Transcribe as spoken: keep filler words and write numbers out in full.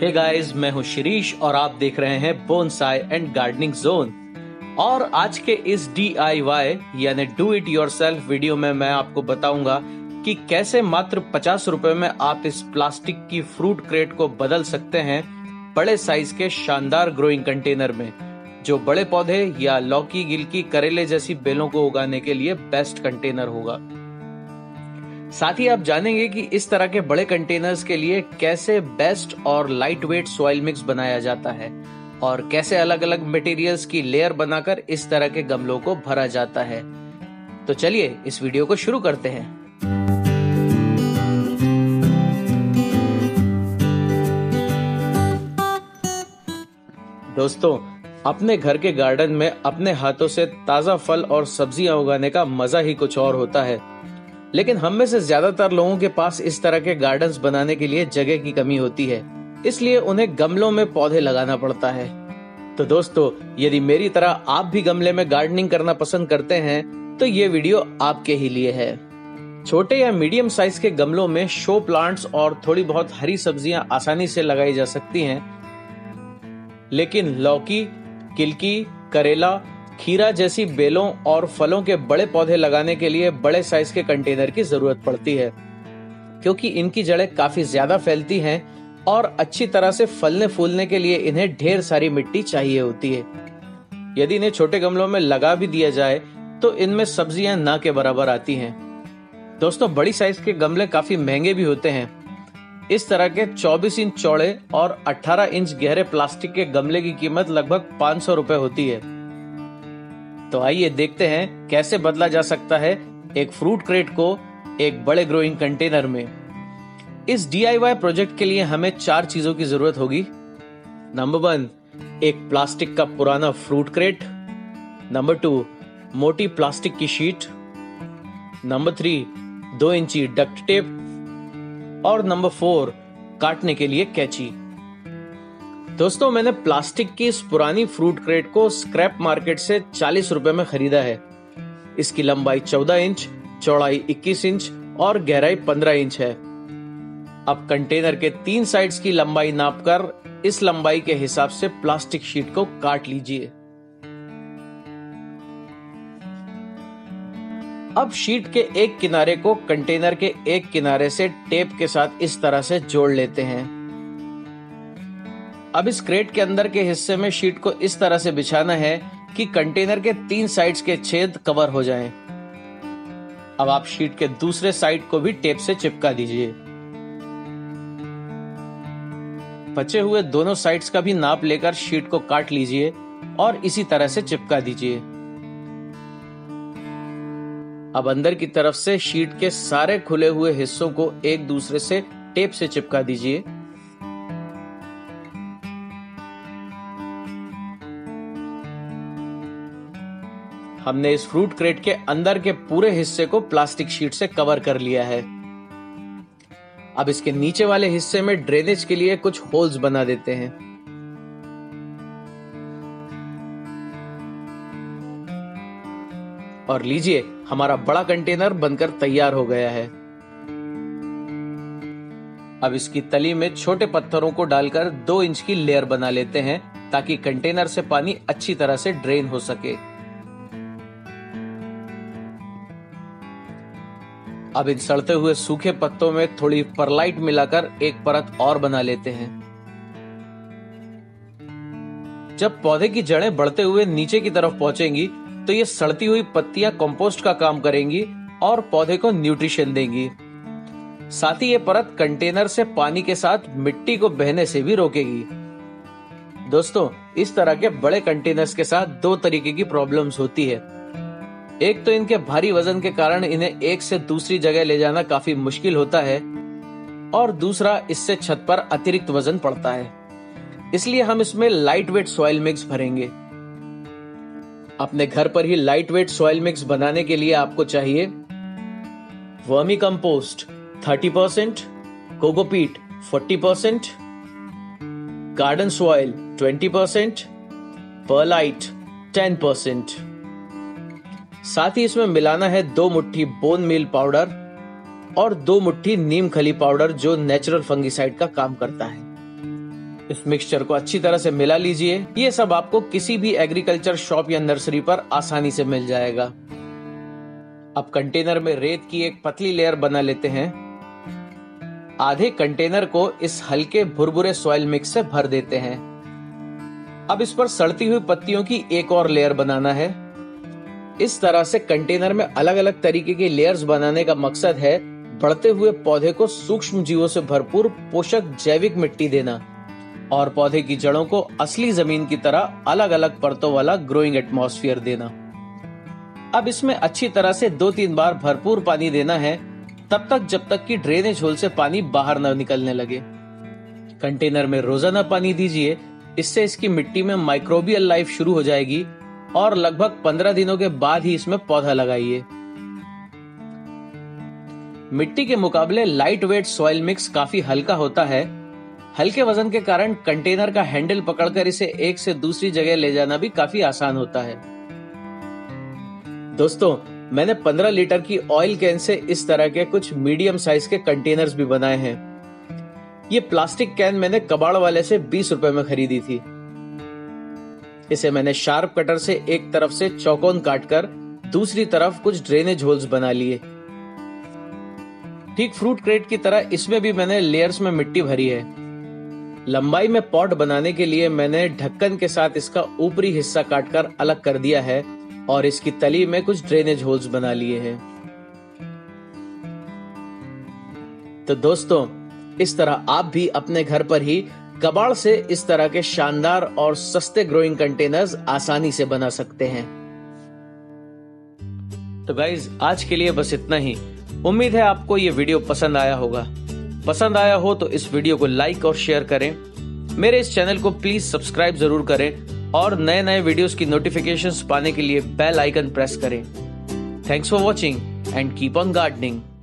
Hey guys, मैं हूं शिरीश और आप देख रहे हैं बोनसाई एंड गार्डनिंग जोन। और आज के इस डी आई वाई यानी डू इट योरसेल्फ वीडियो में मैं आपको बताऊंगा कि कैसे मात्र पचास रुपए में आप इस प्लास्टिक की फ्रूट क्रेट को बदल सकते हैं बड़े साइज के शानदार ग्रोइंग कंटेनर में, जो बड़े पौधे या लौकी, गिलकी, करेले जैसी बेलों को उगाने के लिए बेस्ट कंटेनर होगा। साथ ही आप जानेंगे कि इस तरह के बड़े कंटेनर्स के लिए कैसे बेस्ट और लाइट वेट सॉइल मिक्स बनाया जाता है और कैसे अलग अलग मटेरियल्स की लेयर बनाकर इस तरह के गमलों को भरा जाता है। तो चलिए इस वीडियो को शुरू करते हैं। दोस्तों, अपने घर के गार्डन में अपने हाथों से ताजा फल और सब्जियां उगाने का मजा ही कुछ और होता है, लेकिन हम में से ज्यादातर लोगों के पास इस तरह के गार्डन्स बनाने के लिए जगह की कमी होती है, इसलिए उन्हें गमलों में पौधे लगाना पड़ता है। तो दोस्तों, यदि मेरी तरह आप भी गमले में गार्डनिंग करना पसंद करते हैं तो ये वीडियो आपके ही लिए है। छोटे या मीडियम साइज के गमलों में शो प्लांट्स और थोड़ी बहुत हरी सब्जियां आसानी से लगाई जा सकती हैं, लेकिन लौकी, गिलकी, करेला, खीरा जैसी बेलों और फलों के बड़े पौधे लगाने के लिए बड़े साइज के कंटेनर की जरूरत पड़ती है, क्योंकि इनकी जड़ें काफी ज्यादा फैलती हैं और अच्छी तरह से फलने फूलने के लिए इन्हें ढेर सारी मिट्टी चाहिए होती है। यदि इन्हें छोटे गमलों में लगा भी दिया जाए तो इनमें सब्जियां ना के बराबर आती हैं। दोस्तों, बड़ी साइज के गमले काफी महंगे भी होते हैं। इस तरह के चौबीस इंच चौड़े और अठारह इंच गहरे प्लास्टिक के गमले की कीमत लगभग पांच सौ रुपए होती है। तो आइए देखते हैं कैसे बदला जा सकता है एक फ्रूट क्रेट को एक बड़े ग्रोइंग कंटेनर में। इस डी आई वाई प्रोजेक्ट के लिए हमें चार चीजों की जरूरत होगी। नंबर वन, एक प्लास्टिक का पुराना फ्रूट क्रेट। नंबर टू, मोटी प्लास्टिक की शीट। नंबर थ्री, दो इंची डक्ट टेप। और नंबर फोर, काटने के लिए कैंची। दोस्तों, मैंने प्लास्टिक की इस पुरानी फ्रूट क्रेट को स्क्रैप मार्केट से चालीस रुपए में खरीदा है। इसकी लंबाई चौदह इंच, चौड़ाई इक्कीस इंच और गहराई पंद्रह इंच है। अब कंटेनर के तीन साइड्स की लंबाई नापकर इस लंबाई के हिसाब से प्लास्टिक शीट को काट लीजिए। अब शीट के एक किनारे को कंटेनर के एक किनारे से टेप के साथ इस तरह से जोड़ लेते हैं। अब इस क्रेट के अंदर के हिस्से में शीट को इस तरह से बिछाना है कि कंटेनर के तीन साइड्स के छेद कवर हो जाएं। अब आप शीट के दूसरे साइड को भी टेप से चिपका दीजिए। बचे हुए दोनों साइड्स का भी नाप लेकर शीट को काट लीजिए और इसी तरह से चिपका दीजिए। अब अंदर की तरफ से शीट के सारे खुले हुए हिस्सों को एक दूसरे से टेप से चिपका दीजिए। हमने इस फ्रूट क्रेट के अंदर के पूरे हिस्से को प्लास्टिक शीट से कवर कर लिया है। अब इसके नीचे वाले हिस्से में ड्रेनेज के लिए कुछ होल्स बना देते हैं। और लीजिए, हमारा बड़ा कंटेनर बनकर तैयार हो गया है। अब इसकी तली में छोटे पत्थरों को डालकर दो इंच की लेयर बना लेते हैं ताकि कंटेनर से पानी अच्छी तरह से ड्रेन हो सके। अब इन सड़ते हुए सूखे पत्तों में थोड़ी परलाइट मिलाकर एक परत और बना लेते हैं। जब पौधे की जड़ें बढ़ते हुए नीचे की तरफ पहुंचेंगी तो ये सड़ती हुई पत्तियां कंपोस्ट का काम करेंगी और पौधे को न्यूट्रिशन देंगी। साथ ही ये परत कंटेनर से पानी के साथ मिट्टी को बहने से भी रोकेगी। दोस्तों, इस तरह के बड़े कंटेनर्स के साथ दो तरीके की प्रॉब्लम्स होती है। एक तो इनके भारी वजन के कारण इन्हें एक से दूसरी जगह ले जाना काफी मुश्किल होता है और दूसरा, इससे छत पर अतिरिक्त वजन पड़ता है। इसलिए हम इसमें लाइट वेट सॉइल मिक्स भरेंगे। अपने घर पर ही लाइट वेट सॉइल मिक्स बनाने के लिए आपको चाहिए वर्मी कंपोस्ट तीस परसेंट, कोकोपीट चालीस परसेंट, गार्डन सॉइल बीस परसेंट, परलाइट दस परसेंट। साथ ही इसमें मिलाना है दो मुट्ठी बोन मील पाउडर और दो मुट्ठी नीम खली पाउडर, जो नेचुरल फंगिसाइड का काम करता है। इस मिक्सचर को अच्छी तरह से मिला लीजिए। ये सब आपको किसी भी एग्रीकल्चर शॉप या नर्सरी पर आसानी से मिल जाएगा। अब कंटेनर में रेत की एक पतली लेयर बना लेते हैं। आधे कंटेनर को इस हल्के भुरभुरे सॉइल मिक्स से भर देते हैं। अब इस पर सड़ती हुई पत्तियों की एक और लेयर बनाना है। इस तरह से कंटेनर में अलग अलग तरीके के लेयर्स बनाने का मकसद है बढ़ते हुए पौधे को सूक्ष्म जीवों से भरपूर पोषक जैविक मिट्टी देना और पौधे की जड़ों को असली जमीन की तरह अलग अलग परतों वाला ग्रोइंग एटमॉस्फेयर देना। अब इसमें अच्छी तरह से दो तीन बार भरपूर पानी देना है, तब तक जब तक कि ड्रेनेज होल से पानी बाहर न निकलने लगे। कंटेनर में रोजाना पानी दीजिए, इससे इसकी मिट्टी में माइक्रोबियल लाइफ शुरू हो जाएगी और लगभग पंद्रह दिनों के बाद ही इसमें पौधा लगाइए। मिट्टी के मुकाबले लाइट वेट सॉइल मिक्स काफी हल्का होता है। हल्के वजन के कारण कंटेनर का हैंडल पकड़कर इसे एक से दूसरी जगह ले जाना भी काफी आसान होता है। दोस्तों, मैंने पंद्रह लीटर की ऑयल कैन से इस तरह के कुछ मीडियम साइज के कंटेनर्स भी बनाए हैं। ये प्लास्टिक कैन मैंने कबाड़ वाले से बीस रुपए में खरीदी थी। इसे मैंने शार्प कटर से एक तरफ से चौकोन काटकर दूसरी तरफ कुछ ड्रेनेज होल्स बना लिए। ठीक फ्रूट क्रेट की तरह इसमें भी मैंने लेयर्स में मिट्टी भरी है। लंबाई में पॉट बनाने के लिए मैंने ढक्कन के साथ इसका ऊपरी हिस्सा काटकर अलग कर दिया है और इसकी तली में कुछ ड्रेनेज होल्स बना लिए हैं। तो दोस्तों, इस तरह आप भी अपने घर पर ही कबाड़ से इस तरह के शानदार और सस्ते ग्रोइंग कंटेनर्स आसानी से बना सकते हैं। तो गाइज, आज के लिए बस इतना ही। उम्मीद है आपको ये वीडियो पसंद आया होगा। पसंद आया हो तो इस वीडियो को लाइक और शेयर करें। मेरे इस चैनल को प्लीज सब्सक्राइब जरूर करें और नए नए वीडियोस की नोटिफिकेशंस पाने के लिए बेल आइकन प्रेस करें। Thanks for watching and keep on gardening.